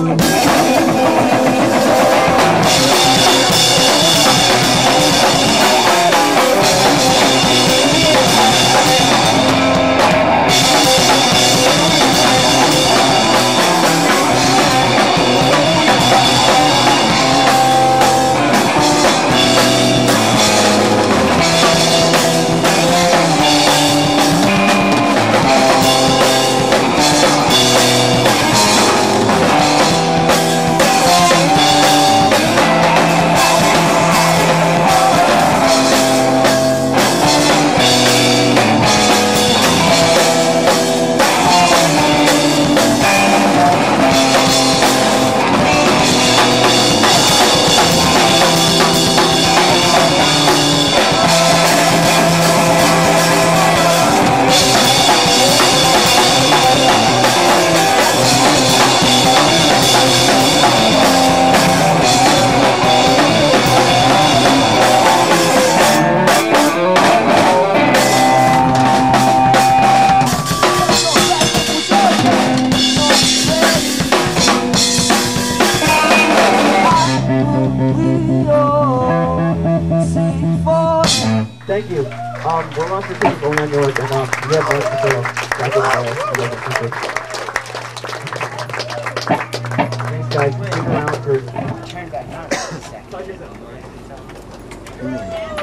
Thank you. We're going to take one more note, and we have lots of people thanks, guys. Thank you for turn back on.